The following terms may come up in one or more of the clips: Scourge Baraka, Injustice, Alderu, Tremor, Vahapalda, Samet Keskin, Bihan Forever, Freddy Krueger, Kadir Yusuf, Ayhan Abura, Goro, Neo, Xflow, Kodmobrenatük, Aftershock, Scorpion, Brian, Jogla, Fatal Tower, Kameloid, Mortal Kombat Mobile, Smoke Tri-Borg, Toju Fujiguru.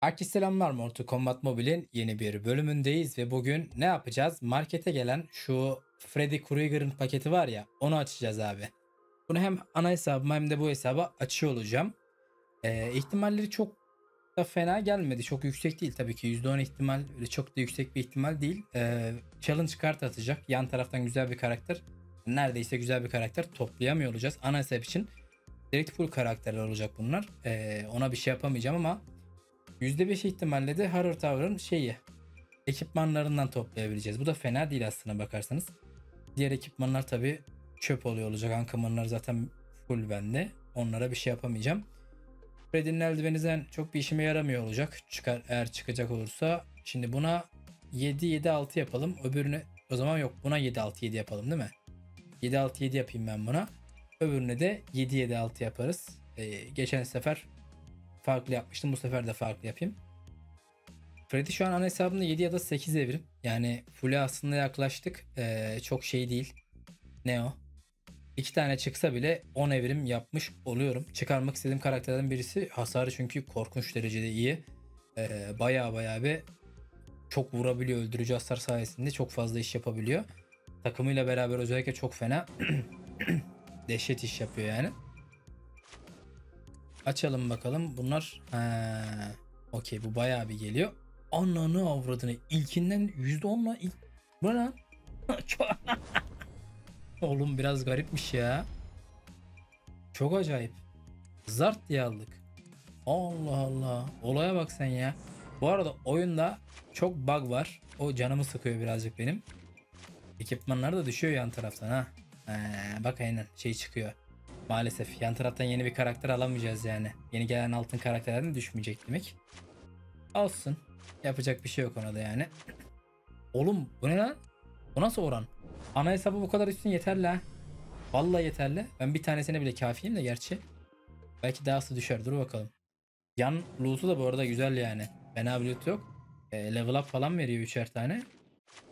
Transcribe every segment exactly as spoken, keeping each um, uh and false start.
Herkese selamlar, Mortal Kombat Mobile'in yeni bir bölümündeyiz ve bugün ne yapacağız? Markete gelen şu Freddy Krueger'ın paketi var ya, onu açacağız abi. Bunu hem ana hesabıma hem de bu hesaba açıyor olacağım. Ee, ihtimalleri çok da fena gelmedi, çok yüksek değil tabii ki, yüzde on ihtimal, çok da yüksek bir ihtimal değil. Ee, challenge kart atacak, yan taraftan güzel bir karakter, neredeyse güzel bir karakter toplayamıyor olacağız. Ana hesap için direkt full karakterler olacak bunlar, ee, ona bir şey yapamayacağım ama yüzde beş ihtimalle de Horror Tower'ın şeyi, ekipmanlarından toplayabileceğiz. Bu da fena değil aslına bakarsanız. Diğer ekipmanlar tabi çöp oluyor olacak. Ankamanlar zaten full bende. Onlara bir şey yapamayacağım. Freddy'nin eldivenizden çok bir işime yaramıyor olacak. Çıkar, eğer çıkacak olursa. Şimdi buna yedi yedi altı yapalım. Öbürüne o zaman yok. Buna yedi altı yedi yapalım değil mi? yedi altı yedi yapayım ben buna. Öbürüne de yedi yedi altı yaparız. Ee, geçen sefer farklı yapmıştım. Bu sefer de farklı yapayım. Freddy şu an ana hesabımda yedi ya da sekiz evrim. Yani full'e aslında yaklaştık. Ee, çok şey değil. Neo. iki tane çıksa bile on evrim yapmış oluyorum. Çıkarmak istediğim karakterden birisi. Hasarı çünkü korkunç derecede iyi. Ee, bayağı bayağı bir çok vurabiliyor. Öldürücü hasar sayesinde çok fazla iş yapabiliyor. Takımıyla beraber özellikle çok fena dehşet iş yapıyor yani. Açalım bakalım. Bunlar okey, bu bayağı bir geliyor. Ananı avradını. İlkinden yüzde onla ilk. Bu ne? Oğlum biraz garipmiş ya. Çok acayip. Zart diye aldık. Allah Allah. Olaya bak sen ya. Bu arada oyunda çok bug var. O canımı sıkıyor birazcık benim. Ekipmanlar da düşüyor yan taraftan ha. Ee, bak aynen şey çıkıyor. Maalesef yan taraftan yeni bir karakter alamayacağız yani. Yeni gelen altın karakterlerden düşmeyecek demek. Olsun. Yapacak bir şey yok ona da yani. Oğlum bu ne lan? Bu nasıl oran? Ana hesabı bu kadar üstün yeterli ha. Vallahi yeterli. Ben bir tanesine bile kafiyim de gerçi. Belki dahası düşer. Dur bakalım. Yan loot'u da bu arada güzel yani. Fena bir loot yok. E, level up falan veriyor üçer tane.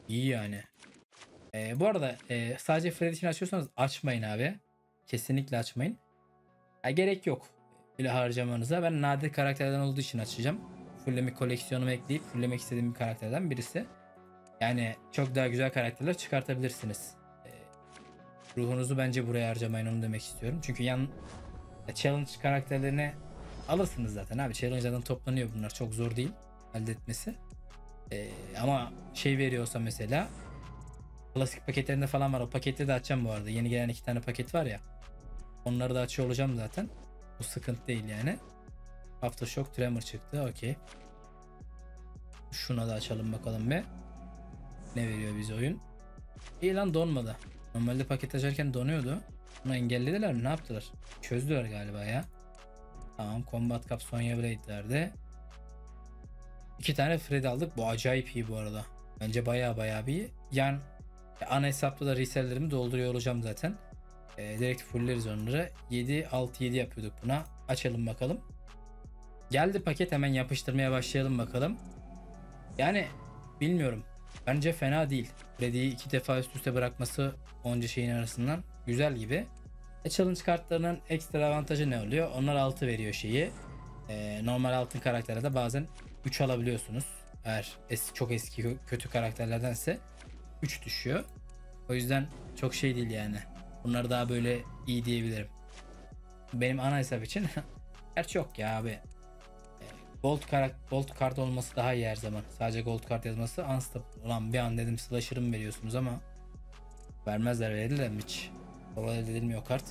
İyi yani. E, bu arada e, sadece Freddy için açıyorsanız açmayın abi. Kesinlikle açmayın. Ya, gerek yok bile harcamanıza. Ben nadir karakterden olduğu için açacağım. Fulleme koleksiyonumu ekleyip fulllemek istediğim bir karakterden birisi. Yani çok daha güzel karakterler çıkartabilirsiniz. E, ruhunuzu bence buraya harcamayın, onu demek istiyorum. Çünkü yan challenge karakterlerini alırsınız zaten abi. Challenge'dan toplanıyor bunlar. Çok zor değil elde etmesi. E, ama şey veriyorsa mesela klasik paketlerinde falan var. O paketleri de açacağım bu arada. Yeni gelen iki tane paket var ya. Onları da açıyor olacağım zaten. Bu sıkıntı değil yani. Aftershock, Tremor çıktı. Okey. Şuna da açalım bakalım be. Ne veriyor bize oyun? İyi lan, donmadı. Normalde paket açarken donuyordu. Bunu engellediler mi? Ne yaptılar? Çözdüler galiba ya. Tamam. Combat Cup, Sonya Blade'lerde. İki tane Fred aldık. Bu acayip iyi bu arada. Bence baya baya bir iyi. Yani ana hesapta da resellerimi dolduruyor olacağım zaten. E, direkt fulleriz onları. yedi altı yedi yapıyorduk buna. Açalım bakalım. Geldi paket, hemen yapıştırmaya başlayalım bakalım. Yani bilmiyorum. Bence fena değil. Freddy'yi iki defa üst üste bırakması onca şeyin arasından güzel gibi. E, challenge kartlarının ekstra avantajı ne oluyor? Onlar altı veriyor şeyi. E, normal altın karaktere de bazen üç alabiliyorsunuz. Eğer es çok eski kötü karakterlerdense üç düşüyor. O yüzden çok şey değil yani. Bunları daha böyle iyi diyebilirim. Benim ana hesap için gerçi yok ya abi. Gold kart, gold kart olması daha iyi her zaman. Sadece gold kart yazması unstable. Ulan bir an dedim slasher'ım veriyorsunuz ama vermezler, verirler mi hiç? Orada elde edilmiyor kart.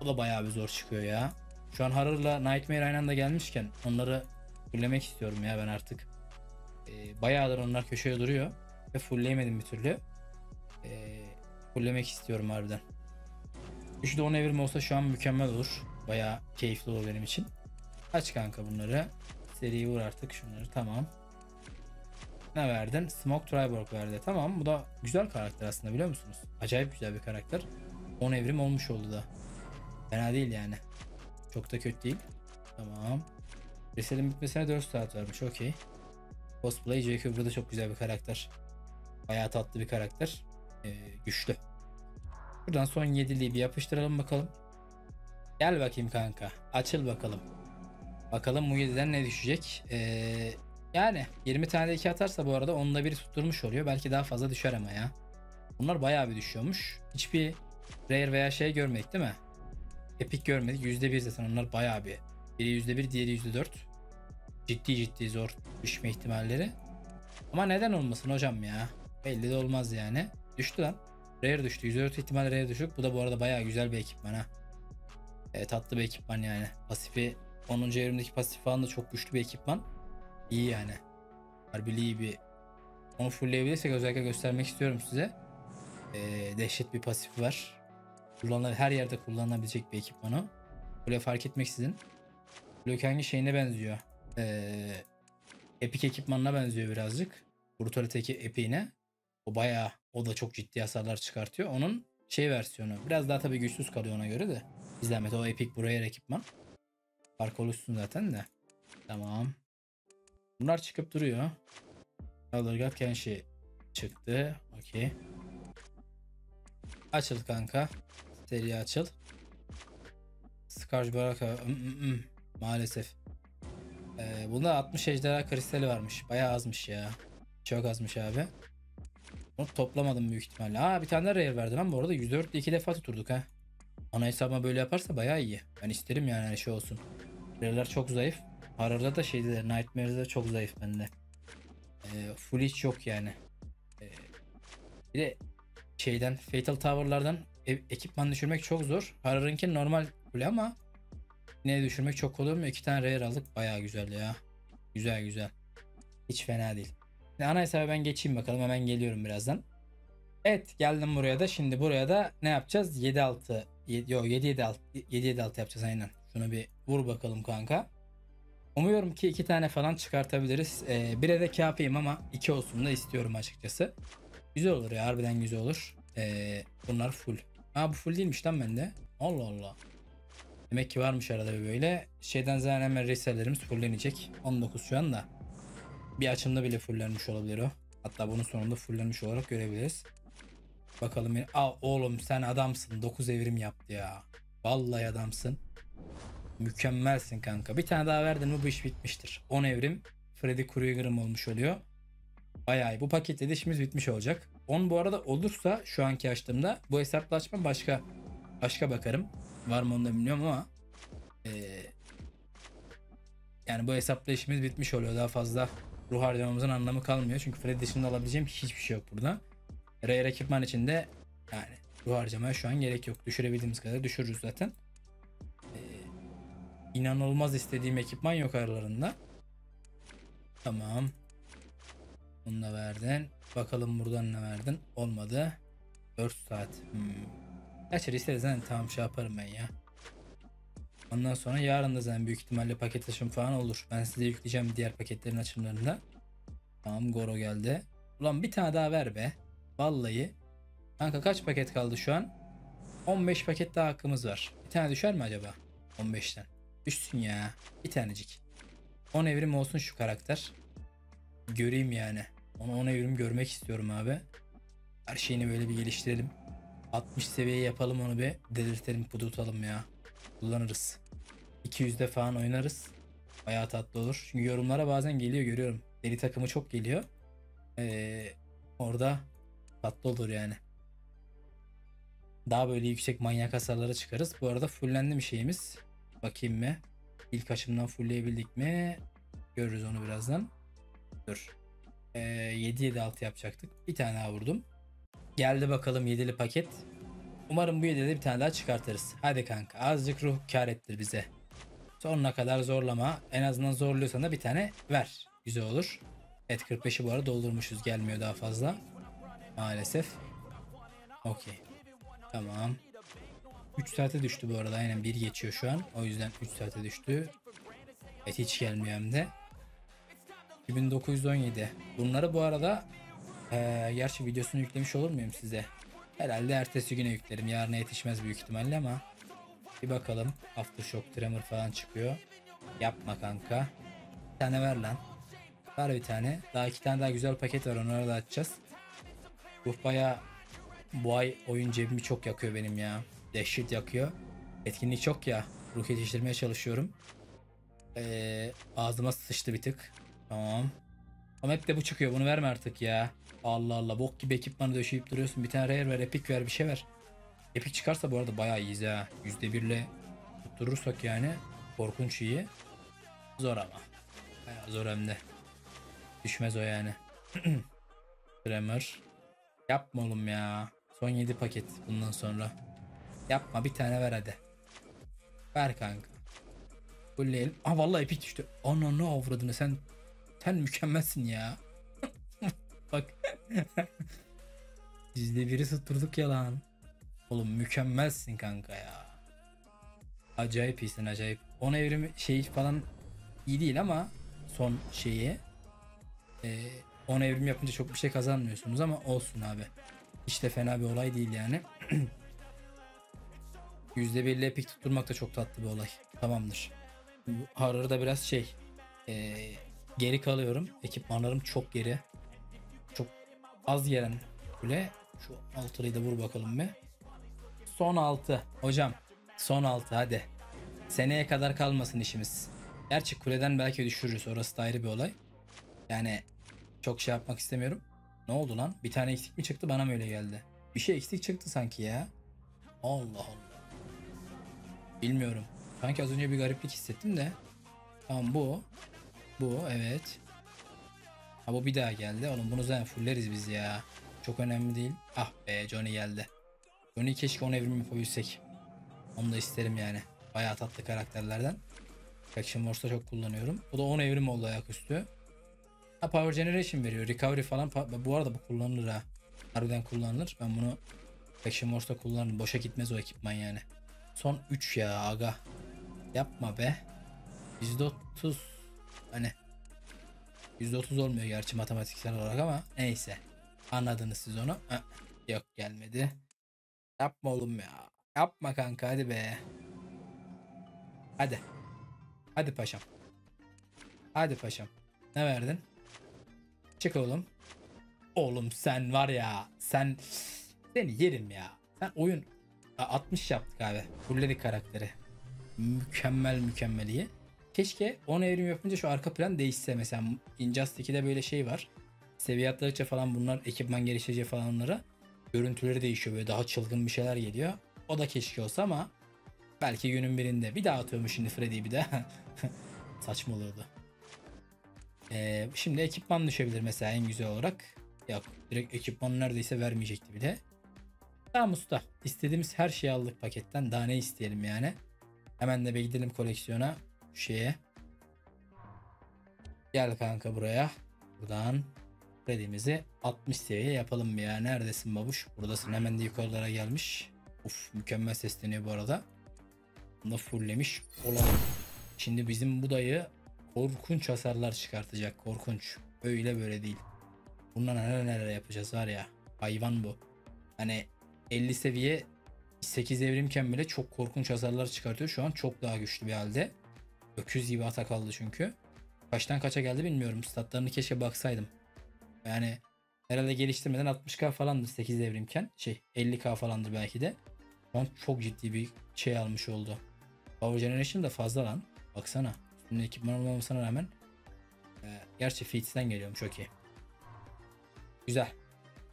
O da bayağı bir zor çıkıyor ya. Şu an Horror'la Nightmare aynı anda gelmişken onları fullemek istiyorum ya ben artık. Ee, bayağıdır onlar köşeye duruyor. Ve fullleyemedim bir türlü. Ee, fulllemek istiyorum harbiden. üçte on evrim olsa şu an mükemmel olur. Bayağı keyifli olur benim için. Aç kanka bunları. Seriyi vur artık şunları. Tamam. Ne verdin? Smoke Tri-Borg verdi. Tamam, bu da güzel karakter aslında, biliyor musunuz? Acayip güzel bir karakter. on evrim olmuş oldu da. Fena değil yani. Çok da kötü değil. Tamam. Reselin bitmesine dört saat vermiş. Okey. Cosplay J Q burada çok güzel bir karakter. Bayağı tatlı bir karakter. Ee, güçlü. Buradan son yediliği bir yapıştıralım bakalım. Gel bakayım kanka. Açıl bakalım. Bakalım Mugidi'den ne düşecek. Ee, yani yirmi tane de iki atarsa bu arada onda bir tutturmuş oluyor. Belki daha fazla düşer ama ya. Bunlar bayağı bir düşüyormuş. Hiçbir rare veya şey görmedik değil mi? Epic görmedik. yüzde bir zaten onlar bayağı bir. Biri yüzde bir, diğeri yüzde dört. Ciddi ciddi zor düşme ihtimalleri. Ama neden olmasın hocam ya? Belli de olmaz yani. Düştü lan. Rare düştü. yüzde dört ihtimal rare düşük. Bu da bu arada bayağı güzel bir ekipman ha. E, tatlı bir ekipman yani. Pasifi onuncu evrimdeki pasif falan da çok güçlü bir ekipman. İyi yani. Harbi iyi bir. Onu fullleyebilirsek özellikle göstermek istiyorum size. E, dehşet bir pasif var. Kullanılan, her yerde kullanılabilecek bir ekipman o. Böyle fark etmeksizin. Lökengi şeyine benziyor. E, Epic ekipmanına benziyor birazcık. Brutality'deki epiğine. O bayağı, o da çok ciddi hasarlar çıkartıyor. Onun şey versiyonu. Biraz daha tabii güçsüz kalıyor ona göre de. İzlemet o epic buraya ekipman. Fark oluşsun zaten de. Tamam. Bunlar çıkıp duruyor. Alırgat Kenshi çıktı. Okey. Açıl kanka. Seri açıl. Scourge Baraka. Maalesef. Ee, bunda altmış ejderha kristali varmış. Bayağı azmış ya. Çok azmış abi. Onu toplamadım büyük ihtimalle. Aa, bir tane daha rare verdim ama bu arada yüz dörtte iki defa tuturduk ha. Ana hesabıma böyle yaparsa bayağı iyi. Ben isterim yani, hani şey olsun. Rare'ler çok zayıf. Horror'da da şeyde, Nightmares'de çok zayıf bende. Ee, full hiç yok yani. Ee, bir de şeyden, Fatal Tower'lardan e ekipman düşürmek çok zor. Horror'ınki normal full ama yine düşürmek çok kolay mı? İki tane rare aldık. Bayağı güzel ya. Güzel güzel. Hiç fena değil. Ana hesabı ben geçeyim bakalım, hemen geliyorum birazdan. Evet, geldim buraya da. Şimdi buraya da ne yapacağız? yedi altı yok yedi yedi altı yapacağız aynen. Şunu bir vur bakalım kanka. Umuyorum ki iki tane falan çıkartabiliriz. Ee, bire de kâfiyim ama iki olsun da istiyorum açıkçası. Güzel olur ya, harbiden güzel olur. Ee, bunlar full. Aa, bu full değilmiş lan bende. Allah Allah. Demek ki varmış arada bir böyle. Şeyden zaten hemen resellerimiz fullenecek. on dokuz şu anda. Bir açımda bile fullenmiş olabilir o. Hatta bunun sonunda fullenmiş olarak görebiliriz. Bakalım. Aa, oğlum sen adamsın. dokuz evrim yaptı ya. Vallahi adamsın. Mükemmelsin kanka. Bir tane daha verdin mi bu iş bitmiştir. on evrim. Freddy Krueger'ım olmuş oluyor. Bayağı. Bu paketle de işimiz bitmiş olacak. on bu arada olursa şu anki açtığımda bu hesapla açma başka başka bakarım. Var mı onu da bilmiyorum ama ee, yani bu hesapla işimiz bitmiş oluyor. Daha fazla ruh harcamamızın anlamı kalmıyor. Çünkü Freddy dışında alabileceğim hiçbir şey yok burada. Rare ekipman içinde yani ruh harcamaya şu an gerek yok. Düşürebildiğimiz kadar düşürürüz zaten. Ee, inanılmaz istediğim ekipman yok aralarında. Tamam. Bunu da verdin. Bakalım buradan ne verdin? Olmadı. dört saat. Hmm. Gerçi istersen tam şey yaparım ben ya. Ondan sonra yarın da zaten büyük ihtimalle paket açım falan olur. Ben size yükleyeceğim diğer paketlerin açımlarında. Tamam, Goro geldi. Ulan bir tane daha ver be. Vallahi. Kanka kaç paket kaldı şu an? on beş paket daha hakkımız var. Bir tane düşer mi acaba? on beşten. Düşsün ya. Bir tanecik. on evrim olsun şu karakter. Göreyim yani. Onu on evrim görmek istiyorum abi. Her şeyini böyle bir geliştirelim. altmış seviye yapalım, onu bir delirtelim, pudutalım ya. Kullanırız. iki yüzde falan oynarız. Bayağı tatlı olur. Çünkü yorumlara bazen geliyor, görüyorum. Deli takımı çok geliyor. Ee, orada tatlı olur yani. Daha böyle yüksek manyak hasarlara çıkarız. Bu arada fullendi mi şeyimiz? Bakayım mı? İlk açımdan fullleyebildik mi? Görürüz onu birazdan. Dur. Ee, yedi yedi altı yapacaktık. Bir tane daha vurdum. Geldi bakalım yedili paket. Umarım bu yedide bir tane daha çıkartırız. Hadi kanka, azıcık ruh kar ettir bize. Sonuna kadar zorlama. En azından zorluyorsan da bir tane ver. Güzel olur. Evet, kırk beşi bu arada doldurmuşuz. Gelmiyor daha fazla. Maalesef. Okey. Tamam. üç saate düştü bu arada. Aynen bir geçiyor şu an. O yüzden üç saate düştü. Evet, hiç gelmiyor hem de. iki bin dokuz yüz on yedi. Bunları bu arada ee, gerçi videosunu yüklemiş olur muyum size? Herhalde ertesi güne yüklerim. Yarına yetişmez büyük ihtimalle ama bir bakalım. Aftershock, Tremor falan çıkıyor. Yapma kanka. Bir tane ver lan. Ver bir tane. Daha iki tane daha güzel paket var. Onları da açacağız. Bu bayağı, bu ay oyun cebimi çok yakıyor benim ya. Dehşet yakıyor. Etkinlik çok ya. Ruh yetiştirmeye çalışıyorum. Ee, ağzıma sıçtı bir tık. Tamam. Ama hep de bu çıkıyor. Bunu verme artık ya. Allah Allah. Bok gibi ekipmanı döşeyip duruyorsun. Bir tane rare ver. Epic ver. Bir şey ver. Epic çıkarsa bu arada bayağı iyiyiz ha. yüzde bir'le tutturursak yani. Korkunç iyi. Zor ama. Bayağı zor hem de. Düşmez o yani. Tremor. Yapma oğlum ya. Son yedi paket bundan sonra. Yapma, bir tane ver hadi. Ver kanka. Kulleyelim. Aa vallahi epic düştü. Ananı avradını sen. Sen mükemmelsin ya. Bak. yüzde bir'i tutturduk ya lan. Oğlum mükemmelsin kanka ya. Acayip iyisin, acayip. On evrimi şey falan iyi değil ama son şeyi. Ee, on evrim yapınca çok bir şey kazanmıyorsunuz ama olsun abi. Hiç de fena bir olay değil yani. yüzde bir'le epic tutturmak da çok tatlı bir olay. Tamamdır. Harar'da biraz şey. Eee. Geri kalıyorum. Ekipmanlarım çok geri. Çok az gelen bile. Şu altıyı da vur bakalım be. Son altı. Hocam son altı hadi. Seneye kadar kalmasın işimiz. Gerçi kuleden belki düşürürüz. Orası da ayrı bir olay. Yani çok şey yapmak istemiyorum. Ne oldu lan? Bir tane eksik mi çıktı? Bana mı öyle geldi? Bir şey eksik çıktı sanki ya. Allah Allah. Bilmiyorum. Sanki az önce bir gariplik hissettim de. Tamam bu. Bu evet. Ha bu bir daha geldi. Oğlum bunu zaten fulleriz biz ya. Çok önemli değil. Ah be Johnny geldi. Johnny keşke on evrimi yapabilsek. Onu da isterim yani. Bayağı tatlı karakterlerden. Action Wars'ta çok kullanıyorum. Bu da on evrim oldu ayaküstü. Ha Power Generation veriyor. Recovery falan. Bu arada bu kullanılır ha. Harbiden kullanılır. Ben bunu Action Wars'ta kullanırım. Boşa gitmez o ekipman yani. Son üç ya aga. Yapma be. yüzde otuz. Hani yüzde otuz olmuyor gerçi matematiksel olarak ama neyse. Anladınız siz onu. Ha, yok gelmedi. Yapma oğlum ya. Yapma kanka hadi be. Hadi. Hadi paşam. Hadi paşam. Ne verdin? Çık oğlum. Oğlum sen var ya. Sen seni yerim ya. Sen oyun altmış yaptık abi. Fulledik karakteri. Mükemmel mükemmel iyi. Keşke on evrim yapınca şu arka plan değişse. Mesela Injustice'de böyle şey var. Seviye atladıkça falan bunlar ekipman geliştireceği falan onlara. Görüntüleri değişiyor böyle daha çılgın bir şeyler geliyor. O da keşke olsa ama belki günün birinde. Bir daha atıyormuş şimdi Freddy'yi bir daha. Saçma olurdu. Ee, şimdi ekipman düşebilir mesela en güzel olarak. Ya direkt ekipmanı neredeyse vermeyecekti bile. Tamam usta. İstediğimiz her şeyi aldık paketten. Daha ne isteyelim yani. Hemen de bir gidelim koleksiyona. Şeye. Gel kanka buraya. Buradan Freddy'mizi altmış seviye yapalım ya. Neredesin babuş? Buradasın. Hemen de yukarılara gelmiş. Uf mükemmel sesleniyor bu arada. Bunu da fulllemiş olalım. Şimdi bizim bu dayı korkunç hasarlar çıkartacak. Korkunç. Öyle böyle değil. Bundan neler neler yapacağız var ya. Hayvan bu. Hani elli seviye sekiz evrimken bile çok korkunç hasarlar çıkartıyor. Şu an çok daha güçlü bir halde. Öküz gibi atak aldı çünkü. Kaçtan kaça geldi bilmiyorum. Statlarını keşke baksaydım. Yani herhalde geliştirmeden altmış K falandır sekiz devrimken. Şey elli K falandır belki de. Lan çok ciddi bir şey almış oldu. Power Generation da fazla lan. Baksana. Şimdi ekipman olmamasına rağmen. E, gerçi Feeds'den geliyorum çok iyi. Güzel.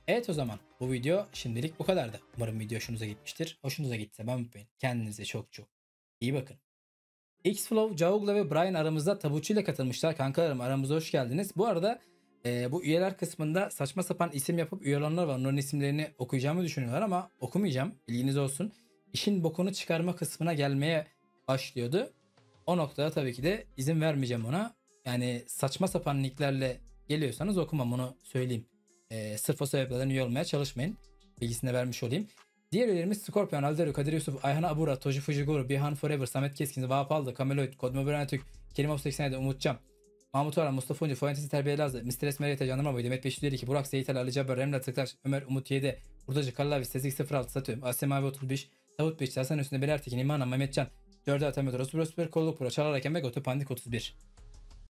Evet o zaman bu video şimdilik bu kadardı. Umarım video hoşunuza gitmiştir. Hoşunuza gitse ben unutmayın. Kendinize çok çok iyi bakın. Xflow, Jogla ve Brian aramızda tabucu ile katılmışlar. Kankalarım aramıza hoş geldiniz. Bu arada e, bu üyeler kısmında saçma sapan isim yapıp üye olanlar var. Onların isimlerini okuyacağımı düşünüyorlar ama okumayacağım. Bilginiz olsun. İşin bokunu çıkarma kısmına gelmeye başlıyordu. O noktada tabii ki de izin vermeyeceğim ona. Yani saçma sapan linklerle geliyorsanız okumam onu söyleyeyim. E, sırf o sebeplerden üye olmaya çalışmayın. Bilgisini vermiş olayım. Diğer üyelerimiz Scorpion, Alderu, Kadir Yusuf, Ayhan Abura, Toju Fujiguru, Bihan Forever, Samet Keskin, Vahapalda, Kameloid, Kodmobrenatük, Kerimovs seksen yedi, Umutcan, Mahmut Orhan, Mustafa Uncu, Fuentesi Terbiye Lazlı, mister es Meriyete, Canırma Boyu, Demet beş yüz elli iki, Burak, Seyitel, Ali Cabbar, Remler, Tıktaş, Ömer, Umut yedi, Urdacı, Kallavi, Sezik sıfır altı, Satıyorum, Asya Mavi otuz beş, Tavut beş, Hasan Üstünde, Belertekin, İmana, Mehmetcan, Dörde Atamyotor, Osbur Osbur, Kolluk Bura, Çağlar Hakem ve Gotu Pandik otuz bir.